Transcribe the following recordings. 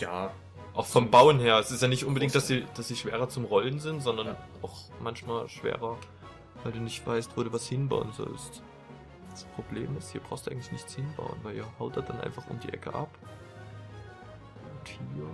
Ja. Auch vom Bauen her. Es ist ja nicht unbedingt, dass sie schwerer zum Rollen sind, sondern ja, auch manchmal schwerer, weil du nicht weißt, wo du was hinbauen sollst. Das Problem ist, hier brauchst du eigentlich nichts hinbauen, weil ihr haut er dann einfach um die Ecke ab. Und hier...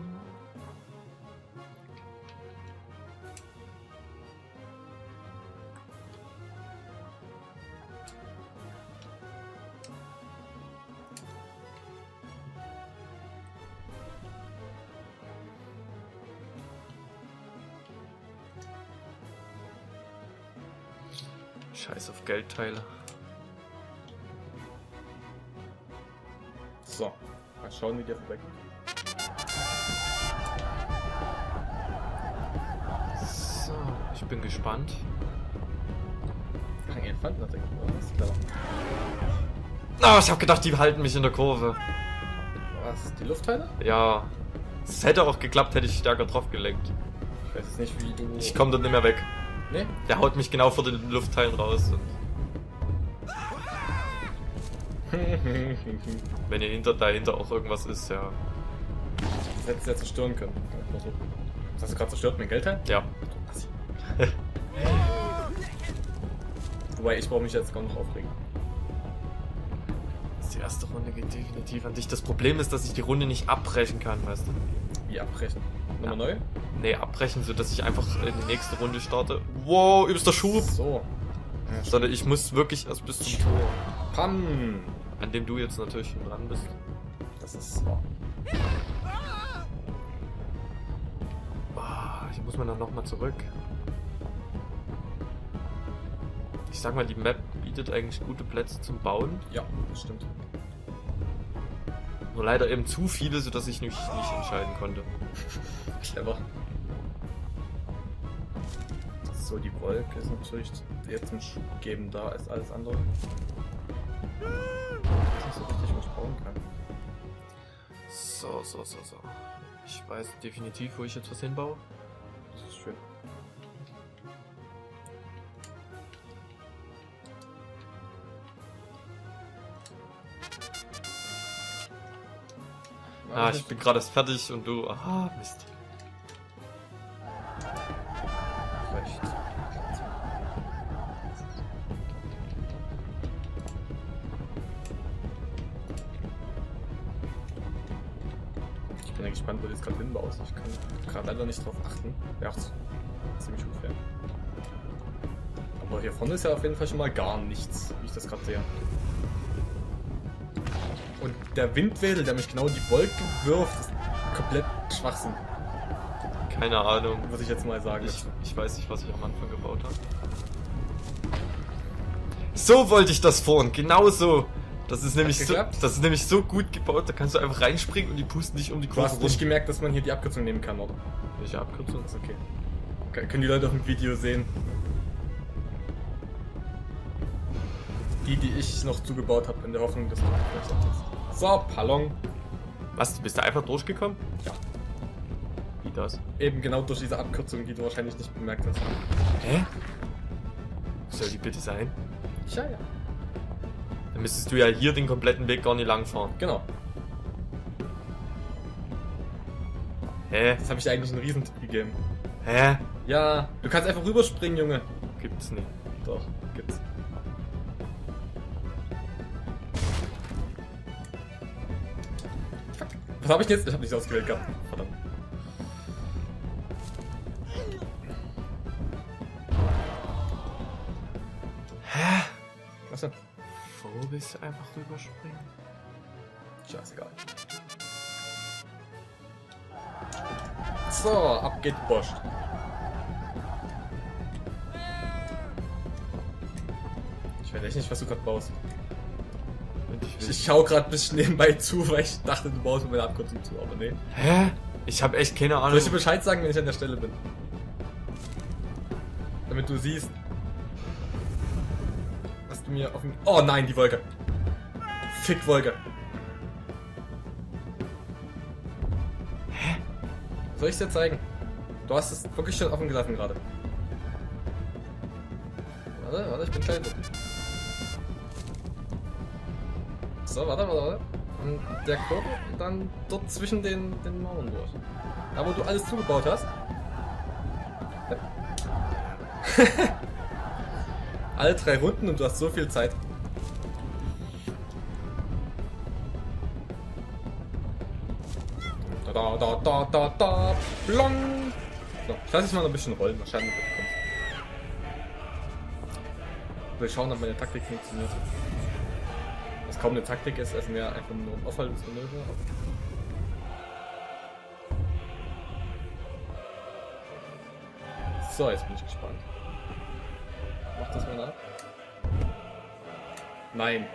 Scheiß auf Geldteile. So, mal schauen, wie der vorbeigeht. So, ich bin gespannt. Ein Elefant hat er gemacht, alles klar. Na, ich hab gedacht, die halten mich in der Kurve. Was, die Luftteile? Ja. Es hätte auch geklappt, hätte ich stärker drauf gelenkt. Ich weiß jetzt nicht, wie du... Ich komm dort nicht mehr weg. Nee? Der haut mich genau vor den Luftteilen raus. Wenn ihr dahinter auch irgendwas ist, ja. Das hättest du ja zerstören können. Das hast du gerade zerstört, mein Geldteil? Ja. Wobei, ich brauche mich jetzt gar nicht aufregen. Die erste Runde geht definitiv an dich. Das Problem ist, dass ich die Runde nicht abbrechen kann, weißt du? Wie abbrechen? Nochmal neu? Nee, abbrechen, sodass ich einfach in die nächste Runde starte. Wow, übster Schub! So. Ja, sondern ich muss wirklich erst bis zum Tor. Pam! An dem du jetzt natürlich schon dran bist. Das ist wahr. Oh, hier muss man dann nochmal zurück. Ich sag mal, die Map bietet eigentlich gute Plätze zum Bauen. Ja, das stimmt. Nur leider eben zu viele, sodass ich mich nicht entscheiden konnte. Clever. So, die Wolke ist natürlich jetzt ein Schub geben, da ist alles andere. Das ist so richtig, was ich bauen kann. So. Ich weiß definitiv, wo ich jetzt was hinbaue. Das ist schön. Ah, ich bin gerade erst fertig und du... Ah, Mist. Recht. Ich bin ja gespannt, wo du jetzt gerade hinbaust. Ich kann gerade leider nicht drauf achten. Ja, ziemlich unfair. Aber hier vorne ist ja auf jeden Fall schon mal gar nichts, wie ich das gerade sehe. Und der Windwedel, der mich genau in die Wolken wirft, ist komplett Schwachsinn. Keine Ahnung. Würde ich jetzt mal sagen. Ich weiß nicht, was ich am Anfang gebaut habe. So wollte ich das vorhin, genau so. Das ist nämlich so gut gebaut, da kannst du einfach reinspringen und die pusten dich um die Kurve. Du hast nicht gemerkt, dass man hier die Abkürzung nehmen kann, oder? Welche Abkürzung? Ist okay. Können die Leute auf dem Video sehen. Die ich noch zugebaut habe, in der Hoffnung, dass du das vielleicht auch ist. So, Ballon. Was, du bist da einfach durchgekommen? Ja. Wie das? Eben genau durch diese Abkürzung, die du wahrscheinlich nicht bemerkt hast. Hä? Soll die bitte sein? Ja. Dann müsstest du ja hier den kompletten Weg gar nicht lang fahren. Genau. Hä? Das habe ich dir eigentlich einen Riesentipp gegeben. Hä? Ja, du kannst einfach rüberspringen, Junge. Gibt's nicht. Doch, gibt's. Was habe ich jetzt? Ich habe nichts ausgewählt gehabt. Verdammt. Hä? Was denn? Wo willst du einfach rüberspringen? Scheißegal. So, ab geht Bosch. Ich weiß echt nicht, was du gerade baust. Ich schau gerade ein bisschen nebenbei zu, weil ich dachte, du baust mir meine Abkürzung zu, aber nee. Hä? Ich habe echt keine Ahnung. Soll ich dir Bescheid sagen, wenn ich an der Stelle bin? Damit du siehst, was du mir auf dem... Oh nein, die Wolke. Fick Wolke. Hä? Soll ich dir zeigen? Du hast es wirklich schon offen gelassen gerade. Warte, ich bin klein. So, warte. an der Kurve und dann dort zwischen den Mauern durch. Da wo du alles zugebaut hast. Alle 3 Runden und du hast so viel Zeit. Da da da da da blong. So, ich lasse jetzt mal ein bisschen rollen, wahrscheinlich kommt. Wir schauen, ob meine Taktik funktioniert. Was kaum eine Taktik ist, als mehr einfach nur ein Aufhaltungsmanöver. So, jetzt bin ich gespannt. Mach das mal nach. Nein.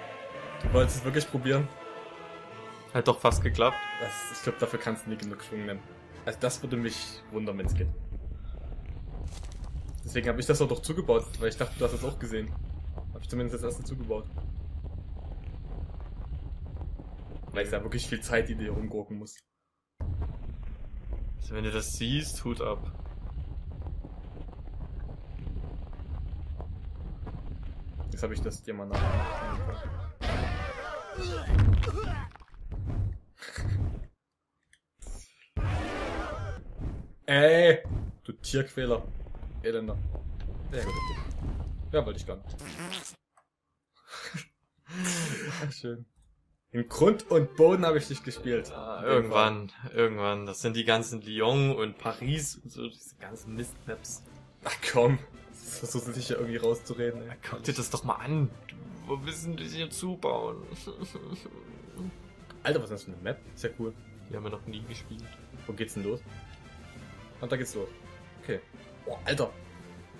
Du wolltest es wirklich probieren? Hat doch fast geklappt. Ich glaube, dafür kannst du nicht genug Schwung nehmen. Also das würde mich wundern, wenn es geht. Deswegen habe ich das auch doch zugebaut, weil ich dachte, du hast es auch gesehen. Habe ich zumindest das erste zugebaut. Weil es ja wirklich viel Zeit, die du hier rumgurken musst. Also wenn du das siehst, Hut ab. Jetzt habe ich das dir mal nachgemacht. Ey, du Tierquäler. Elender. Sehr gut. Ja, wollte ich gar nicht. Schön. In Grund und Boden habe ich dich gespielt. Ah, irgendwann. Das sind die ganzen Lyon und Paris und so, diese ganzen Mistmaps. Ach komm, das versuchst du dich ja irgendwie rauszureden. Ey. Guck dir das doch mal an. Wo müssen die hier zubauen? Alter, was ist das für eine Map? Ist ja cool. Die haben wir noch nie gespielt. Wo geht's denn los? Und da geht's los. Okay. Boah, Alter.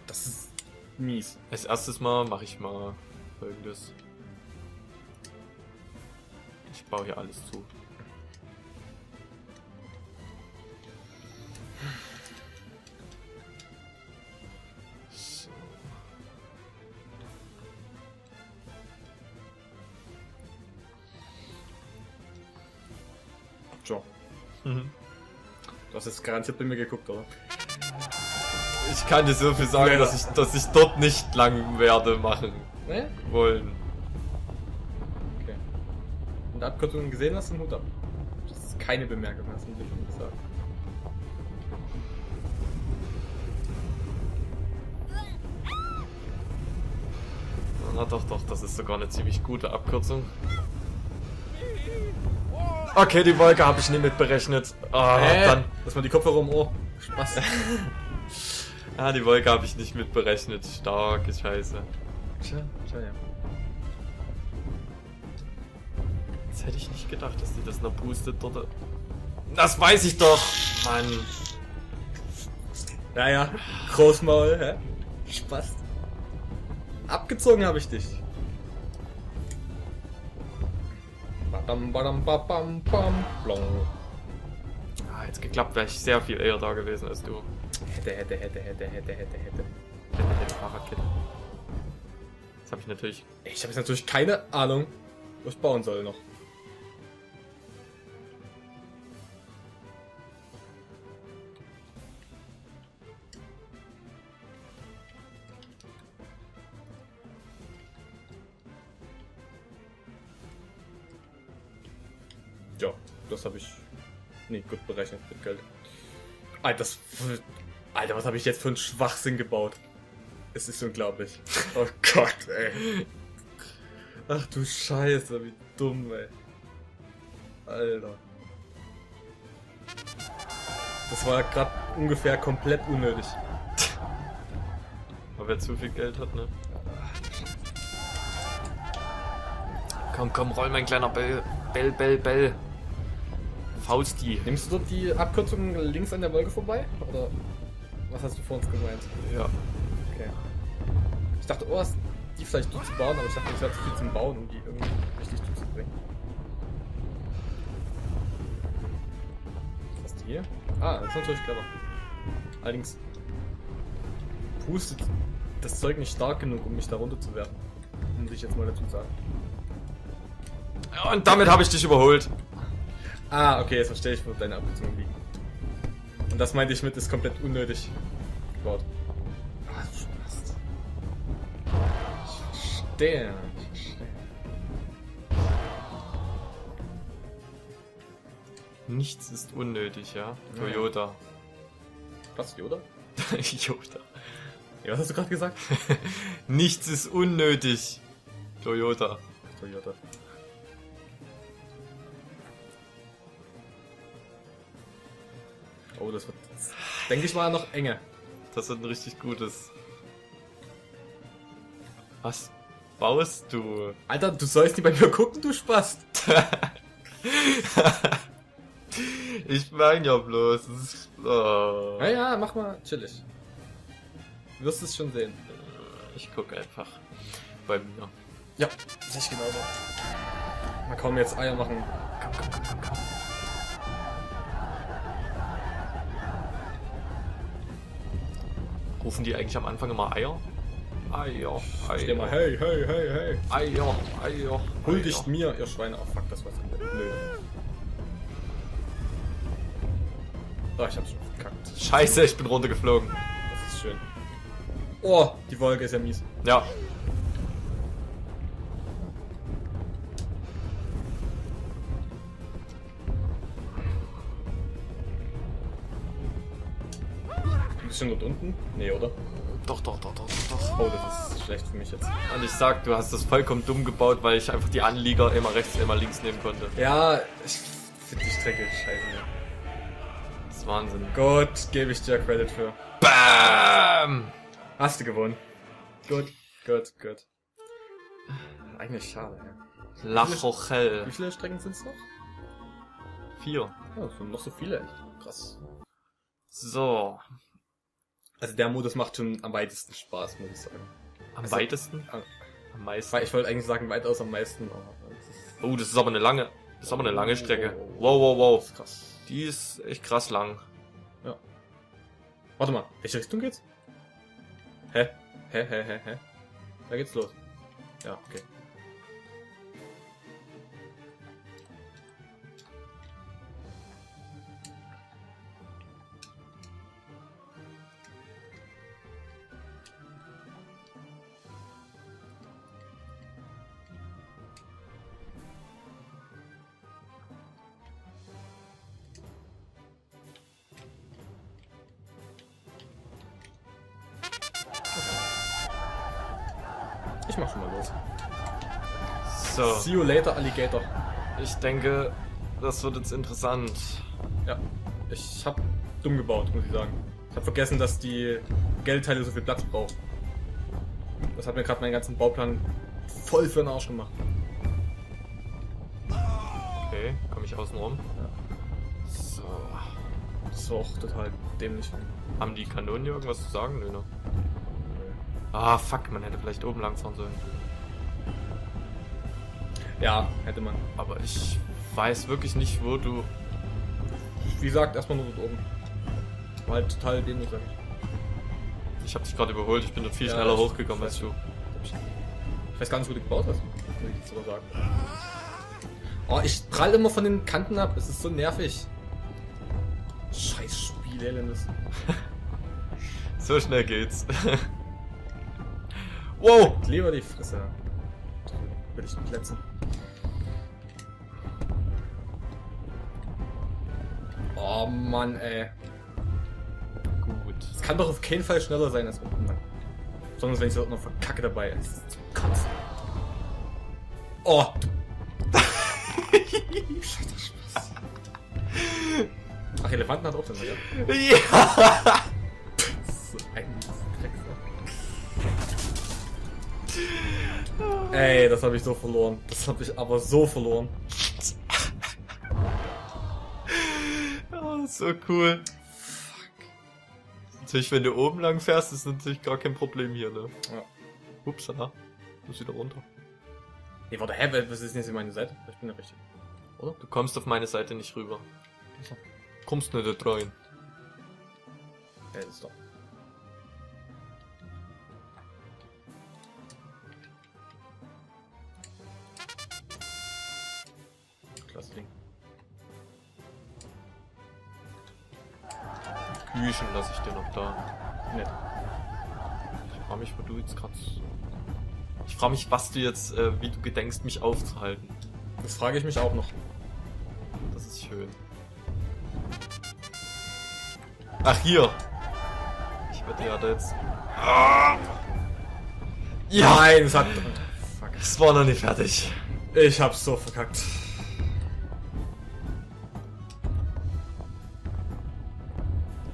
Das ist mies. Als erstes Mal mache ich mal folgendes. Ich baue hier alles zu. So. Ciao. Mhm. Du hast jetzt garantiert bei mir geguckt, oder? Ich kann dir so viel sagen, dass ich dort nicht lang werde machen wollen. Abkürzungen gesehen hast, Hut ab. Das ist keine Bemerkung, hast du nicht gesagt. Na doch, das ist sogar eine ziemlich gute Abkürzung. Okay, die Wolke habe ich nie mit berechnet. Ah, dann lass mal die Kopfhörer um Ohr. Spaß. Ah, die Wolke habe ich nicht mit berechnet. Starke Scheiße. Tja, ja. Das hätte ich nicht gedacht, dass die das noch boostet dort. Das weiß ich doch! Mann! Naja, Großmaul, hä? Spaß! Abgezogen habe ich dich! Badam, badam, babam, bam, blong. Ah, jetzt geklappt, wäre ich sehr viel eher da gewesen als du. Hätte Fahrradkette. Jetzt habe ich natürlich. Ich habe jetzt natürlich keine Ahnung, wo ich bauen soll noch. Ja, das habe ich nicht gut berechnet mit Geld. Alter, was habe ich jetzt für einen Schwachsinn gebaut? Es ist unglaublich. Oh Gott, ey. Ach du Scheiße, wie dumm, ey. Alter. Das war gerade ungefähr komplett unnötig. Aber wer zu viel Geld hat, ne? Komm, roll mein kleiner Bell. Bell, Bell, Bell. Fausti. Nimmst du dort die Abkürzung links an der Wolke vorbei? Oder was hast du vor uns gemeint? Ja. Okay. Ich dachte, oh, hast die vielleicht zu bauen, aber ich dachte, ich habe zu viel zum Bauen, um die irgendwie richtig durchzubringen. Was ist die hier? Ah, das ist natürlich clever. Allerdings pustet das Zeug nicht stark genug, um mich da runter zu werfen. Muss ich jetzt mal dazu sagen. Und damit habe ich dich überholt. Ah, okay, jetzt verstehe ich, wo deine Abkürzungen liegen. Und das meinte ich mit, ist komplett unnötig. Gott. Ah, du Spaß. Ich verstehe. Nichts ist unnötig, ja. Toyota. Was, Yoda? Yoda. Ja, was hast du gerade gesagt? Nichts ist unnötig. Toyota. Toyota. Oh, das wird, das, denke ich mal, noch enge. Das wird ein richtig gutes. Was baust du? Alter, du sollst nicht bei mir gucken, du Spast. Ich meine ja bloß. Oh. Naja, mach mal chillig. Du wirst es schon sehen. Ich gucke einfach bei mir. Ja, nicht genauso. Na komm, jetzt Eier machen. Komm, komm, komm, komm, komm. Rufen die eigentlich am Anfang immer Eier? Eier, Eier. Steh mal, hey, hey, hey, hey. Eier, Eier. Huldigt mir, ihr Schweine. Oh, fuck, das war's. Nö. Oh, ich hab's schon verkackt. Scheiße, ich bin runtergeflogen. Das ist schön. Oh, die Wolke ist ja mies. Ja. Ein bisschen dort unten? Nee, oder? Doch, doch, doch, doch, doch. Oh, das ist schlecht für mich jetzt. Und ich sag, du hast das vollkommen dumm gebaut, weil ich einfach die Anlieger immer rechts, immer links nehmen konnte. Ja, ich finde die Strecke scheiße. Das ist Wahnsinn. Gott, gebe ich dir Credit für. BAM! Hast du gewonnen. Gut, gut, gut. Eigentlich schade, ja. La Rochelle. Wie viele Strecken sind es noch? 4. Ja, es sind noch so viele, echt. Krass. So. Also der Modus macht schon am weitesten Spaß, muss ich sagen. Am also, weitesten? Am meisten. Ich wollte eigentlich sagen, weitaus am meisten. Oh, das ist aber eine lange. Das ist aber eine lange Strecke. Wow, wow, wow. Das ist krass. Die ist echt krass lang. Ja. Warte mal, welche Richtung geht's? Hä? Hä, hä, hä, hä? Da geht's los. Ja, okay. Ich mach schon mal los. So. See you later, Alligator. Ich denke, das wird jetzt interessant. Ja, ich hab dumm gebaut, muss ich sagen. Ich hab vergessen, dass die Geldteile so viel Platz brauchen. Das hat mir gerade meinen ganzen Bauplan voll für den Arsch gemacht. Okay, komm ich außen rum. Ja. So. Das war auch total dämlich. Haben die Kanonen hier irgendwas zu sagen? Nö, ne? Ah, fuck, man hätte vielleicht oben lang fahren sollen. Ja, hätte man. Aber ich weiß wirklich nicht, wo du... Wie gesagt, erstmal nur dort oben. War halt total dämlich. Ich hab dich gerade überholt, ich bin dort viel schneller hochgekommen als du. Ich weiß gar nicht, wo du gebaut hast. Würde ich jetzt aber sagen. Oh, ich prall immer von den Kanten ab, es ist so nervig. Scheiß Spiel, Elendes. So schnell geht's. Wow! Lieber die Fresse. Will ich nicht letzten. Oh Mann, ey. Gut. Es kann doch auf keinen Fall schneller sein als unten. Besonders wenn ich da noch verkacke dabei ist. Kotz. Oh! Scheiße, Spaß. Ach, Elefanten hat auch den Regal. Ja! So ein Drecksack. Ey, das habe ich so verloren. Das habe ich aber so verloren. Oh, so cool. Fuck. Natürlich, wenn du oben lang fährst, ist natürlich gar kein Problem hier, ne? Ja. Upsala. Du musst wieder runter. Nee, warte, hä? Was ist denn jetzt in meine Seite? Ich bin ja richtig. Oder? Du kommst auf meine Seite nicht rüber. Also. Kommst nicht da rein. Ja, das ist doch. Küchen lasse ich dir noch da. Nett. Ich frage mich, wo du jetzt gerade. Ich frage mich, was du jetzt, wie du gedenkst, mich aufzuhalten. Das frage ich mich auch noch. Das ist schön. Ach, hier. Ich wette, ja, da jetzt... Ah. Ja. Nein, es hat... Fuck. Es war noch nicht fertig. Ich hab's so verkackt.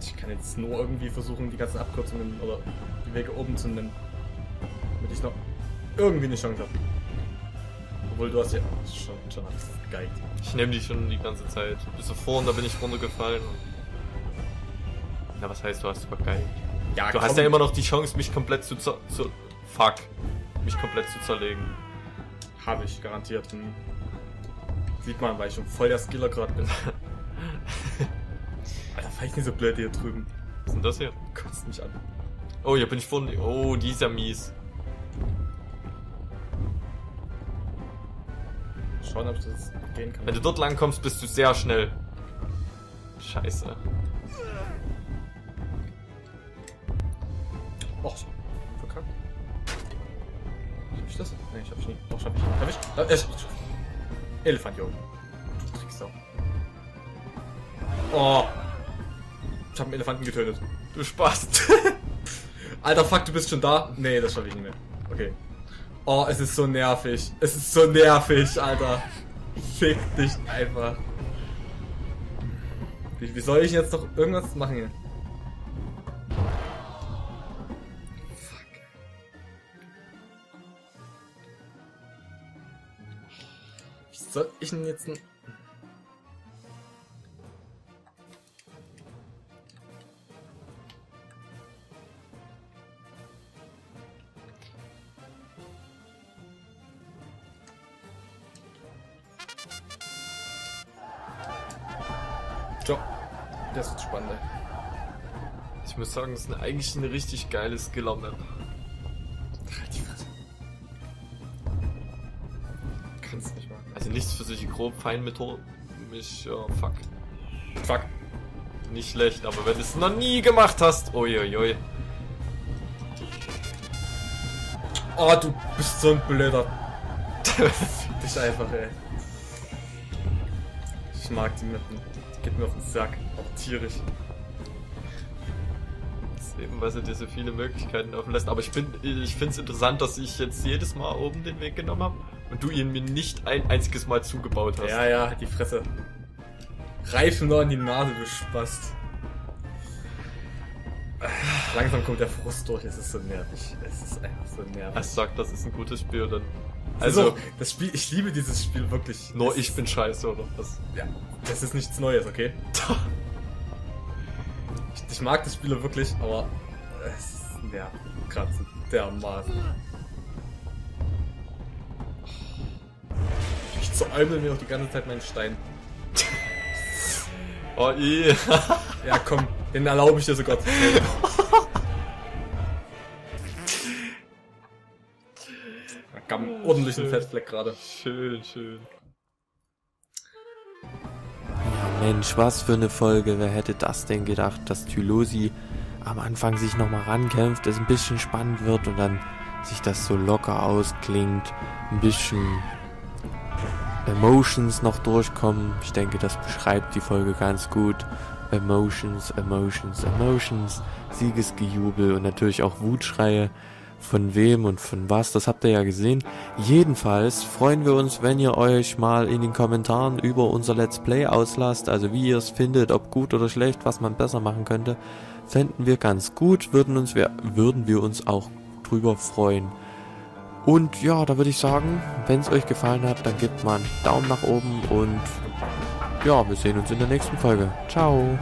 Ich kann jetzt nur irgendwie versuchen, die ganzen Abkürzungen oder die Wege oben zu nehmen. Damit ich noch irgendwie eine Chance habe. Obwohl, du hast ja schon alles geil. Ich nehme die schon die ganze Zeit. Bis vorhin, da bin ich runtergefallen. Na, was heißt, du hast vergeigt? Ja, du hast ja immer noch die Chance, mich komplett zu zerlegen. Habe ich garantiert. Hm. Sieht man, weil ich schon voll der Skiller gerade bin. Alter, war ich nicht so blöd hier drüben. Was ist denn das hier? Kotzt mich an. Oh, hier bin ich vorne. Oh, die ist ja mies. Schauen, ob ich das gehen kann. Wenn du dort lang kommst, bist du sehr schnell. Scheiße. Och, verkackt. Hab ich das? Ne, ich hab ich nie. Doch, hab ich. Hab ich? Elefant, Junge. Du Tricksau. Oh. Ich hab einen Elefanten getötet. Du Spaß. Alter, fuck, du bist schon da? Nee, das schaff ich nicht mehr. Okay. Oh, es ist so nervig. Es ist so nervig, Alter. Fick dich einfach. Wie soll ich jetzt noch irgendwas machen hier? Soll ich denn jetzt ein... So, das wird spannend. Ich muss sagen, das ist eigentlich eine richtig geile Skiller-Map. Nichts für sich grob, fein mit mich, oh, fuck. Fuck. Nicht schlecht, aber wenn du es noch nie gemacht hast, uiuiui. Oh, du bist so ein Blöder. Fick dich einfach, ey. Ich mag die Mitten. Geht mir auf den Sack. Auch tierisch. Das ist eben, weil sie dir so viele Möglichkeiten offen lässt. Aber ich finde es interessant, dass ich jetzt jedes Mal oben den Weg genommen habe. Und du ihn mir nicht ein einziges Mal zugebaut hast. Ja, ja, die Fresse. Reifen noch in die Nase, du Spast. Langsam kommt der Frust durch, es ist so nervig. Es ist einfach so nervig. Er sagt, das ist ein gutes Spiel, dann... Also, das Spiel, ich liebe dieses Spiel wirklich. Nur ich bin scheiße, oder? Das, ja, das ist nichts Neues, okay? Ich mag das Spiel wirklich, aber... Es ist nervig, gerade so dermaßen. Zäumeln mir auch die ganze Zeit meinen Stein. Oh, ey. Ja, komm, den erlaube ich dir sogar zu zählen. Da kam einen ordentlichen Fettfleck gerade. Schön, schön. Ja, Mensch, was für eine Folge. Wer hätte das denn gedacht, dass Tylosi am Anfang sich nochmal rankämpft, es ein bisschen spannend wird und dann sich das so locker ausklingt, ein bisschen... Emotions noch durchkommen. Ich denke, das beschreibt die Folge ganz gut. Emotions, Emotions, Emotions, Siegesgejubel und natürlich auch Wutschreie. Von wem und von was, das habt ihr ja gesehen. Jedenfalls freuen wir uns, wenn ihr euch mal in den Kommentaren über unser Let's Play auslasst. Also wie ihr es findet, ob gut oder schlecht, was man besser machen könnte. Fänden wir ganz gut, würden wir uns auch drüber freuen. Und ja, da würde ich sagen, wenn es euch gefallen hat, dann gebt mal einen Daumen nach oben und ja, wir sehen uns in der nächsten Folge. Ciao!